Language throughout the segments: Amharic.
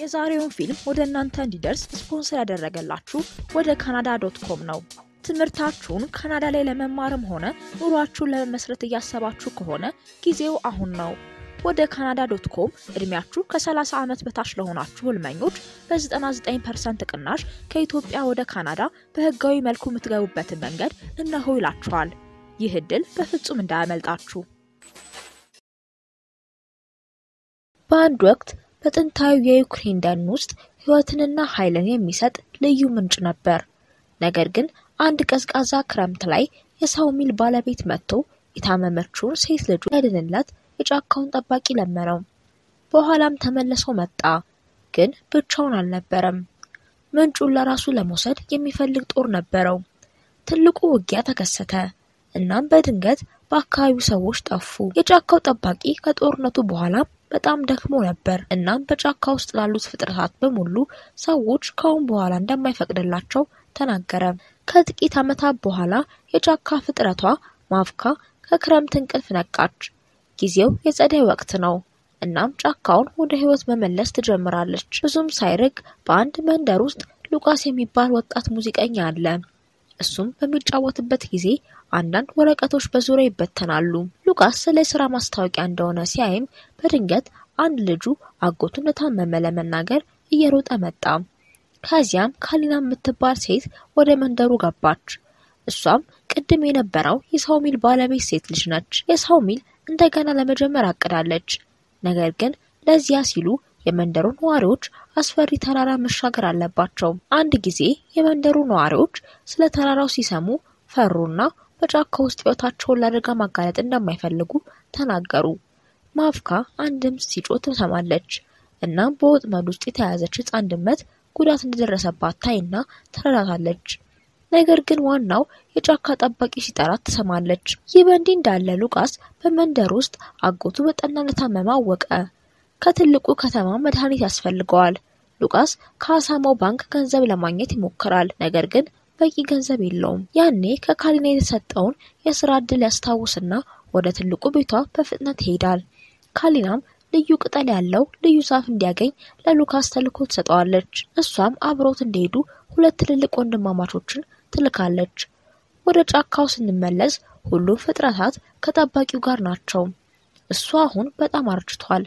የዛሬውን ፊልም ወደ እናንተ እንዲደርስ ስፖንሰር ያደረገላችሁ ወደ canada.com ነው። ትምርታችሁን ካናዳ ላይ ለመማርም ሆነ ኑሯችሁን ለመመስረት ያሰባችሁ ከሆነ ጊዜው አሁን ነው። ወደ canada.com እድሜያችሁ ከ30 ዓመት በታች ለሆናችሁ ህልመኞች በ99% ቅናሽ ከኢትዮጵያ ወደ ካናዳ በህጋዊ መልኩ የምትገቡበትን መንገድ እነሆ ይላችኋል። ይህ እድል በፍጹም እንዳያመልጣችሁ። በአንድ ወቅት በጥንታዊ የዩክሬን ደን ውስጥ ህይወትንና ኃይልን የሚሰጥ ልዩ ምንጭ ነበር። ነገር ግን አንድ ቀዝቃዛ ክረምት ላይ የሰው ሚል ባለቤት መጥቶ የታመመችውን ሴት ልጅ ያድንላት የጫካውን ጠባቂ ለመነው። በኋላም ተመለሶ መጣ፣ ግን ብቻውን አልነበረም። ምንጩን ለራሱ ለመውሰድ የሚፈልግ ጦር ነበረው። ትልቁ ውጊያ ተከሰተ። እናም በድንገት በአካባቢው ሰዎች ጠፉ። የጫካው ጠባቂ ከጦርነቱ በኋላ በጣም ደክሞ ነበር። እናም በጫካ ውስጥ ላሉት ፍጥረታት በሙሉ ሰዎች ከአሁን በኋላ እንደማይፈቅድላቸው ተናገረ። ከጥቂት ዓመታት በኋላ የጫካ ፍጥረቷ ማፍካ ከክረምት እንቅልፍ ነቃች። ጊዜው የጸደይ ወቅት ነው። እናም ጫካውን ወደ ህይወት መመለስ ትጀምራለች። ብዙም ሳይርቅ በአንድ መንደር ውስጥ ሉቃስ የሚባል ወጣት ሙዚቀኛ አለ። እሱም በሚጫወትበት ጊዜ አንዳንድ ወረቀቶች በዙሪያ ይበተናሉ። ሉቃስ ስለ ስራ ማስታወቂያ እንደሆነ ሲያይም በድንገት አንድ ልጁ አጎቱን ለታመመ ለመናገር እየሮጠ መጣ። ከዚያም ካሊና የምትባል ሴት ወደ መንደሩ ገባች። እሷም ቅድም የነበረው የሰው ሚል ባለቤት ሴት ልጅ ነች። የሰው ሚል እንደገና ለመጀመር አቅዳለች። ነገር ግን ለዚያ ሲሉ የመንደሩ ነዋሪዎች አስፈሪ ተራራ መሻገር አለባቸው። አንድ ጊዜ የመንደሩ ነዋሪዎች ስለ ተራራው ሲሰሙ ፈሩና በጫካ ውስጥ ህይወታቸውን ለአደጋ ማጋለጥ እንደማይፈልጉ ተናገሩ። ማፍካ አንድም ሲጮህ ተሰማለች። እናም በወጥመድ ውስጥ የተያዘች ህፃን ድመት ጉዳት እንደደረሰባት ታይና ተረጋጋለች። ነገር ግን ዋናው የጫካ ጠባቂ ሲጠራት ተሰማለች። ይህ በእንዲህ እንዳለ ሉቃስ በመንደር ውስጥ አጎቱ በጠና እንደታመመ አወቀ። ከትልቁ ከተማ መድኃኒት ያስፈልገዋል። ሉቃስ ከአሳማው ባንክ ገንዘብ ለማግኘት ይሞክራል። ነገር ግን በቂ ገንዘብ የለውም። ያኔ ከካሊና የተሰጠውን የስራ እድል ያስታውስና ወደ ትልቁ ቤቷ በፍጥነት ይሄዳል። ካሊናም ልዩ ቅጠል ያለው ልዩ ዛፍ እንዲያገኝ ለሉካስ ተልኮ ተሰጣለች። እሷም አብሮት እንዲሄዱ ሁለት ትልልቅ ወንድማማቾችን ትልካለች። ወደ ጫካው ስንመለስ ሁሉ ፍጥረታት ከጠባቂው ጋር ናቸው። እሱ አሁን በጣም አርጅቷል።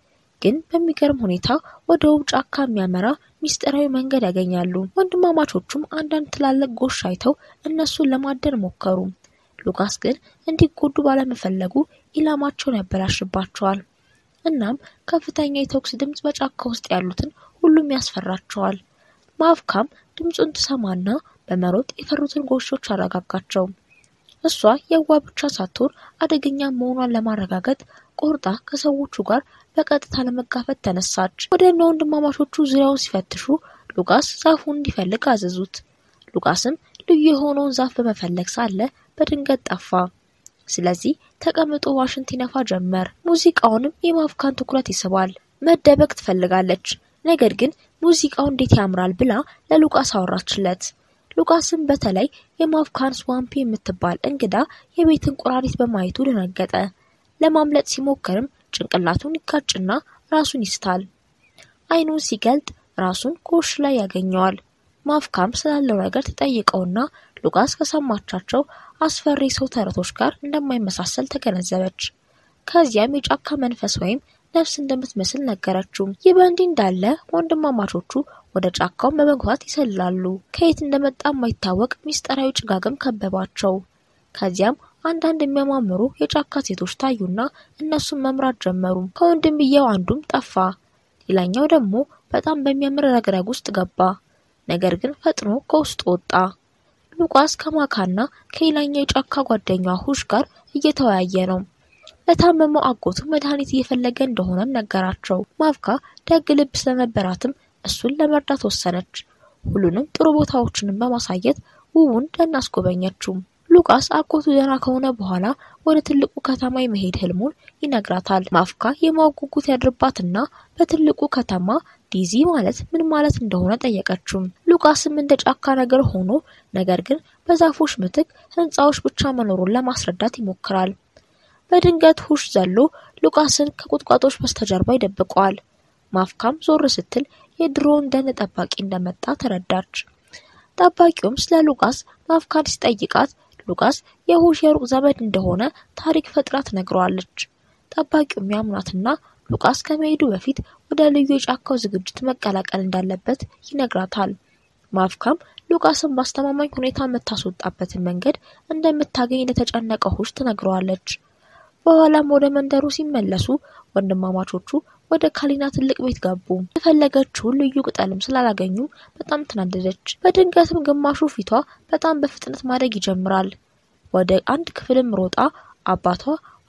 ግን በሚገርም ሁኔታ ወደ ውብ ጫካ የሚያመራ ሚስጥራዊ መንገድ ያገኛሉ። ወንድማማቾቹም አንዳንድ ትላልቅ ጎሽ አይተው እነሱን ለማደን ሞከሩ። ሉቃስ ግን እንዲጎዱ ባለመፈለጉ ኢላማቸውን ያበላሽባቸዋል። እናም ከፍተኛ የተኩስ ድምጽ በጫካ ውስጥ ያሉትን ሁሉም ያስፈራቸዋል። ማፍካም ድምጹን ተሰማና በመሮጥ የፈሩትን ጎሾች አረጋጋቸው። እሷ የዋ ብቻ ሳትሆን አደገኛ መሆኗን ለማረጋገጥ ቆርጣ ከሰዎቹ ጋር በቀጥታ ለመጋፈጥ ተነሳች። ወደ ወንድማማቾቹ ዙሪያውን ሲፈትሹ ሉቃስ ዛፉን እንዲፈልግ አዘዙት። ሉቃስም ልዩ የሆነውን ዛፍ በመፈለግ ሳለ በድንገት ጠፋ። ስለዚህ ተቀምጦ ዋሽንት ይነፋ ጀመር። ሙዚቃውንም የማፍካን ትኩረት ይስባል። መደበቅ ትፈልጋለች። ነገር ግን ሙዚቃው እንዴት ያምራል ብላ ለሉቃስ አወራችለት። ሉቃስም በተለይ የማፍካን ስዋምፒ የምትባል እንግዳ የቤት እንቁራሪት በማየቱ ደነገጠ። ለማምለጥ ሲሞከርም ጭንቅላቱን ይጋጭና ራሱን ይስታል። አይኑን ሲገልጥ ራሱን ጎሽ ላይ ያገኘዋል። ማፍካም ስላለው ነገር ተጠይቀውና ሉቃስ ከሰማቻቸው አስፈሪ ሰው ተረቶች ጋር እንደማይመሳሰል ተገነዘበች። ከዚያም የጫካ መንፈስ ወይም ነፍስ እንደምትመስል ነገረችው። ይህ በእንዲህ እንዳለ ወንድማማቾቹ ወደ ጫካው በመግባት ይሰላሉ። ከየት እንደመጣ የማይታወቅ ሚስጥራዊ ጭጋግም ከበባቸው። ከዚያም አንዳንድ የሚያማምሩ የጫካ ሴቶች ታዩና እነሱን መምራት ጀመሩ። ከወንድምየው አንዱም ጠፋ። ሌላኛው ደግሞ በጣም በሚያምር ረግረግ ውስጥ ገባ። ነገር ግን ፈጥኖ ከውስጥ ወጣ። ሉቃስ ከማካና ከሌላኛው የጫካ ጓደኛው ሁሽ ጋር እየተወያየ ነው። ለታመመው አጎቱ መድኃኒት እየፈለገ እንደሆነ ነገራቸው። ማፍካ ደግ ልብ ስለነበራትም እሱን ለመርዳት ወሰነች። ሁሉንም ጥሩ ቦታዎችንም በማሳየት ውቡን ተናስቆበኛችሁ ሉቃስ አቆቱ ደና ከሆነ በኋላ ወደ ትልቁ ከተማ መሄድ ህልሙን ይነግራታል ማፍካ የማውቁት ያድርባትና በትልቁ ከተማ ዲዚ ማለት ምን ማለት እንደሆነ ጠየቀችው ሉቃስም እንደጫካ ነገር ሆኖ ነገር ግን በዛፎች ምትክ ህንጻዎች ብቻ መኖሩን ለማስረዳት ይሞክራል በድንገት ሁሽ ዘሎ ሉቃስን ከቁጥቋጦች በስተጀርባ ይደብቀዋል ማፍካም ዞር ስትል የድሮን ደን ተጣባቂ እንደመጣ ተረዳች ተጣባቂውም ስለ ሉቃስ ማፍካን ሲጠይቃት ሉቃስ የሁሽ የሩቅ ዘመድ እንደሆነ ታሪክ ፈጥራት ነግሯለች ተጣባቂው ያምናትና ሉቃስ ከመሄዱ በፊት ወደ ልዩ የጫካው ዝግጅት መቀላቀል እንዳለበት ይነግራታል ማፍካም ሉቃስን ማስተማማኝ ሁኔታ መታስወጣበት መንገድ እንደምታገኝ ለተጨነቀ ሁሽ ተነግሯለች በኋላም ወደ መንደሩ ሲመለሱ ወንድማማቾቹ ወደ ካሊና ትልቅ ቤት ገቡ ተፈለገችው ልዩ ቅጠልም ስላላገኙ በጣም ተናደደች በድንገትም ግማሹ ፊቷ በጣም በፍጥነት ማደግ ይጀምራል ወደ አንድ ክፍልም ሮጣ አባቷ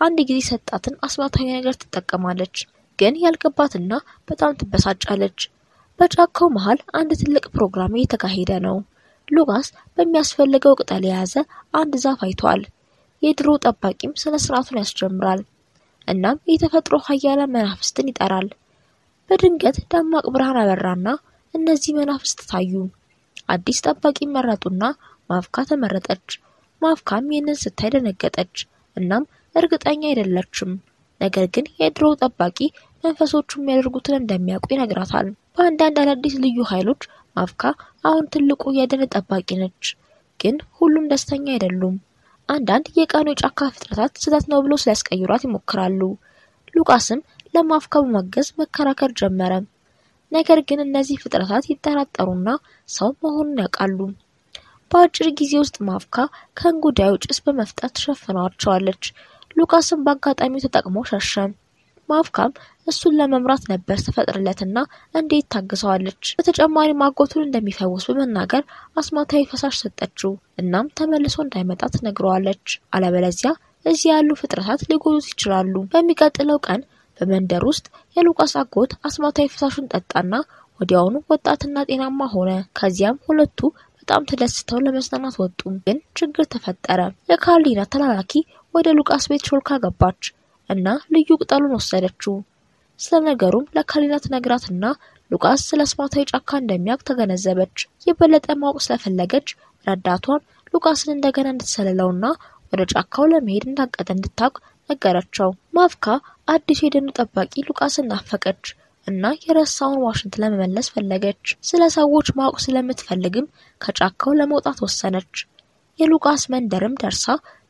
አንድ ጊዜ ሰጣትን አስማታዊ ነገር ተጠቀማለች ግን ያልገባትና በጣም ተበሳጫለች በጫካው መሃል አንድ ትልቅ ፕሮግራም እየተካሄደ ነው ሉቃስ በሚያስፈልገው ቅጠል ያዘ አንድ ዛፍ አይቷል የድሮ ተጣባቂም ስለ ስራቱን ያስጀምራል እናም የተፈጥሮ ኃያላ መናፍስትን ይጣራል በድንገት ደማቅ ብርሃን አበራና እነዚህ መናፍስት ታዩ አዲስ ተጣባቂ መረጡና ማፍካ ተመረጠች ማፍካም የነን ስትደነገጠች እናም እርግጠኛ አይደለችም ነገር ግን የድሮ ተጣባቂ መንፈሶቹ የሚያደርጉትን እንደሚያውቁ ይነግራታል በአንዳንድ አዲስ ልዩ ኃይሎች ማፍካ አሁን ትልቁ የደን ተጣባቂ ነች ግን ሁሉም ደስተኛ አይደሉም አንዳንድ የቀኑ ጫካ ፍጥረታት ስህተት ነው ብሎ ስለስቀይሯት ይሞክራሉ ሉቃስም ለማፍካው ማገዝ መከራከር ጀመረ ነገር ግን እነዚህ ፍጥረታት ይተራጠሩና ሰው መሆኑን ያቃሉ በአጭር ጊዜ ውስጥ ማፍካ ከንጉዳዩ ጭስ በመፍጠት ተሸፈነዋቸዋለች ሉቃስም በአጋጣሚው ተጠቅሞ ሸሸ ማፍካም እሱን ለመምራት ነበር ተፈጥረለትና እንዴት ታግሰዋለች በተጨማሪ ማጎቱን እንደሚፈውስ በመናገር አስማታዊ ፈሳሽ ሰጠችው እናም ተመልሶ እንዳይመጣ ተነግሯለች አለበለዚያ እዚህ ያሉ ፍጥረታት ሊጎዱት ይችላሉ በሚቀጥለው ቀን በመንደር ውስጥ የሉቃስ አጎት አስማታዊ ፈሳሹን ጠጣና ወዲያውኑ ወጣትና ጤናማ ሆነ ከዚያም ሁለቱ በጣም ተደስተው ለመዝናናት ወጡ ግን ችግር ተፈጠረ የካሊና ተላላኪ ወደ ሉቃስ ቤት ሾልካ ገባች እና ልዩ ቅጠሉን ወሰደችው ስለነገሩም ለካሊና ተነግራትና ሉቃስ ስለስማታዊ ጫካ እንደሚያቅ ተገነዘበች የበለጠ ማወቅ ስለፈለገች ረዳቷን ሉቃስን እንደገና እንድትሰለለውና ወደ ጫካው ለመሄድ እንዳቀደ እንድታቅ ነገረቸው ማፍካ አዲስ የደን ተጣባቂ ሉቃስን ናፈቀች እና የራሳውን ዋሽንት ለመመለስ ፈለገች ስለሰዎች ማወቅ ስለምትፈልግም ከጫካው ለመውጣት ወሰነች የሉቃስ መንደርም ደርሳ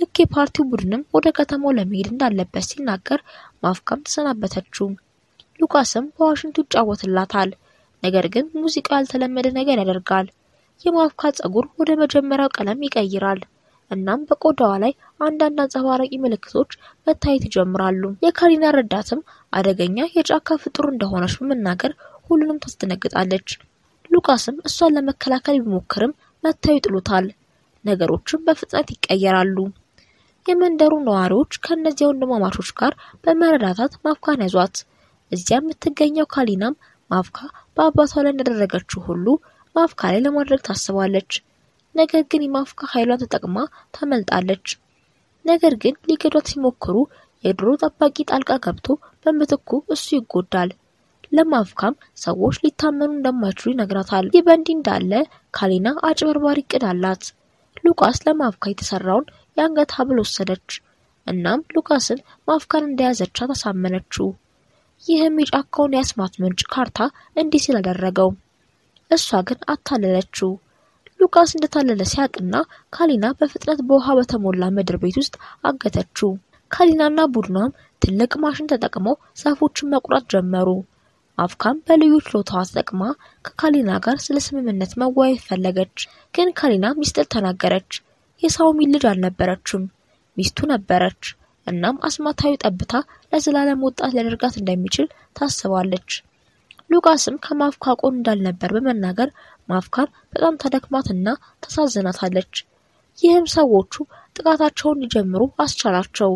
ልክ የፓርቲው ቡድንም ወደ ከተማው ለመሄድ እንዳለበት ሲናገር ማፍካም ተሰናበተችው ሉቃስም በዋሽንቱ ይጫወትላታል ነገር ግን ሙዚቃ ያልተለመደ ነገር ያደርጋል የማፍካ ጸጉር ወደ መጀመሪያው ቀለም ይቀይራል እናም በቆዳዋ ላይ አንዳንድ አንጸባራቂ ምልክቶች መታየት ይጀምራሉ የካሊና ረዳትም አደገኛ የጫካ ፍጡር እንደሆነች በመናገር ሁሉንም ታስደነግጣለች ሉቃስም እሷን ለመከላከል ቢሞክርም መታየት ይጥሉታል ነገሮችን በፍጥነት ይቀየራሉ የመንደሩ ነዋሪዎች ከነዚህ ወንድማማቾች ጋር በመረዳዳት ማፍካን ያዟት እዚያ የምትገኘው ካሊናም ማፍካ በአባቷ ላይ እንደደረገችው ሁሉ ማፍካ ላይ ለማድረግ ታስባለች ነገር ግን የማፍካ ኃይሏን ተጠቅማ ታመልጣለች ነገር ግን ሊገዷት ሲሞክሩ የድሮ ተጣባቂ ጣልቃ ገብቶ በመተኩ እሱ ይጎዳል ለማፍካም ሰዎች ሊታመኑ እንደማይችሉ ይነግራታል ይበንዲ እንዳለ ካሊና አጭበርባሪ ቅድ አላት ሉቃስ ለማፍካ የተሰራውን ያንገት ሀብል ወሰደች እናም ሉቃስን ማፍካን እንደያዘች ታሳመነችው ይህም የጫካውን የአስማት ምንጭ ካርታ እንዲህ ሲል አደረገው እሷ ግን አታለለችው ሉቃስ እንደታለለ ሲያቅና ካሊና በፍጥነት በውሃ በተሞላ ምድር ቤት ውስጥ አገተችው ካሊናና ቡድኗም ትልቅ ማሽን ተጠቅመው ዛፎችን መቁረጥ ጀመሩ ማፍካም በልዩ ችሎታዋ ተጠቅማ ከካሊና ጋር ስለ ስምምነት መዋየት ፈለገች ግን ካሊና ሚስጥር ተናገረች የሳውሚ ልጅ አልነበረችም ሚስቱ ነበረች እናም አስማታዊ ጠብታ ለዘላለም ወጣት ለድርጋት እንደሚችል ታስባለች ሉቃስም ከማፍካቆን እንዳልነበር በመናገር ማፍካር በጣም ተደክማትና ተሳዘናታለች ይህም ሰዎቹ ጥቃታቸውን ይጀምሩ አስቻላቸው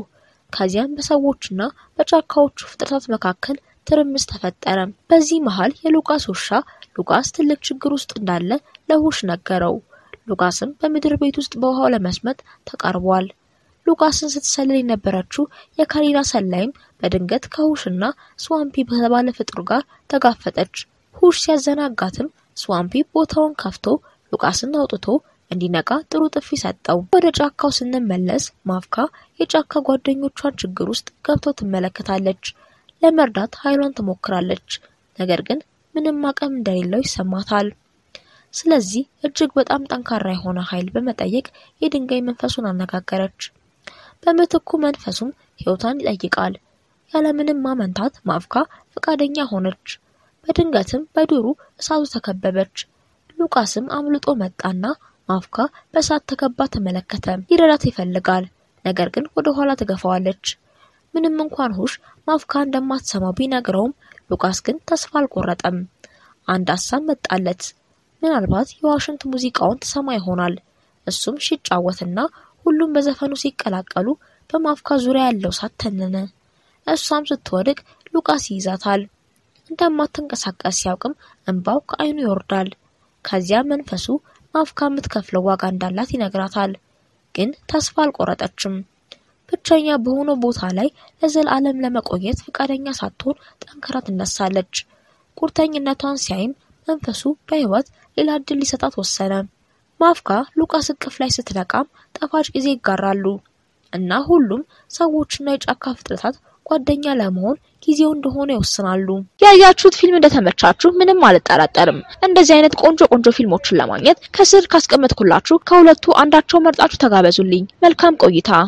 ከዚያም በሰዎችና በጫካዎቹ ፍጥረታት መካከል ትርምስ ተፈጠረ በዚህ መሃል የሉቃስ ውሻ ሉቃስ ትልቅ ችግር ውስጥ እንዳለ ለውሽ ነገረው ሉቃስም በመድር ቤት ውስጥ በኋላ ለመስመት ተቃርቧል ሉቃስን ስትሰለይ ነበርችሁ የካሪና ሰላይም በድንገት ከሁሽና ስዋምፒ በተባለ ፍጥሩ ጋር ተጋፈጠች ሁሽ ሲያዘናጋትም ስዋምፒ ቦታውን ከፍቶ ሉቃስን አውጥቶ እንዲነቃ ጥሩ ጥፊ ሰጠው ወደ ጫካው ስንመለስ ማፍካ የጫካ ጓደኞቿን ችግር ውስጥ ገብቶ ተመለከታለች ለመርዳት ኃይሏን ተሞክራለች ነገር ግን ምንም አቀም እንደሌለው ይሰማታል ስለዚህ እጅግ በጣም ጠንካራ የሆነ ኃይል በመጠየቅ የድንጋይ መንፈሱን አነጋገረች በመተኩ መንፈሱም ህይወታን ይጠይቃል ያለምንም ማመንታት ማፍካ ፍቃደኛ ሆነች በድንገትም በዱሩ እሳቱ ተከበበች ሉቃስም አምልጦ መጣና ማፍካ በሳት ተከባ ተመለከተ ይረዳት ይፈልጋል ነገር ግን ወደ ኋላ ተገፋዋለች ምንም እንኳን ሁሽ ማፍካ እንደማትሰማው ቢነግረውም ሉቃስ ግን ተስፋ አልቆረጠም አንድ አሳብ መጣለት ምናልባት የዋሽንት ሙዚቃውን ተሰማ ይሆናል እሱም ሲጫወትና ሁሉም በዘፈኑ ሲቀላቀሉ በማፍካ ዙሪያ ያለው ሳተነነ እሷም ስትወድቅ ሉቃስ ይዛታል እንደማትንቀሳቀስ ያውቅም እንባው ከአይኑ ይወርዳል ከዚያ መንፈሱ ማፍካ ምትከፍለው ዋጋ እንዳላት ይነግራታል ግን ተስፋ አልቆረጠችም ብቻኛ በሆነ ቦታ ላይ ለዘላለም ለመቆየት ፍቃደኛ ሳትሆን ጠንካራ ተነሳለች ቁርጠኝነቷን ሲያይም መንፈሱ በህይወት ሌላ ድል ሊሰጣት ወሰነ ማፍካ ሉቃስ እቅፍ ላይ ስትነቃም ጣፋጭ ጊዜ ይጋራሉ እና ሁሉም ሰዎችና የጫካ ፍጥረታት ጓደኛ ለመሆን ጊዜው እንደሆነ ይወስናሉ ያያችሁት ፊልም እንደተመቻችሁ ምንም አልጠራጠርም እንደዚህ አይነት ቆንጆ ቆንጆ ፊልሞችን ለማግኘት ከስር ካስቀመጥኩላችሁ ከሁለቱ አንዳቸው መርጣችሁ ተጋበዙልኝ መልካም ቆይታ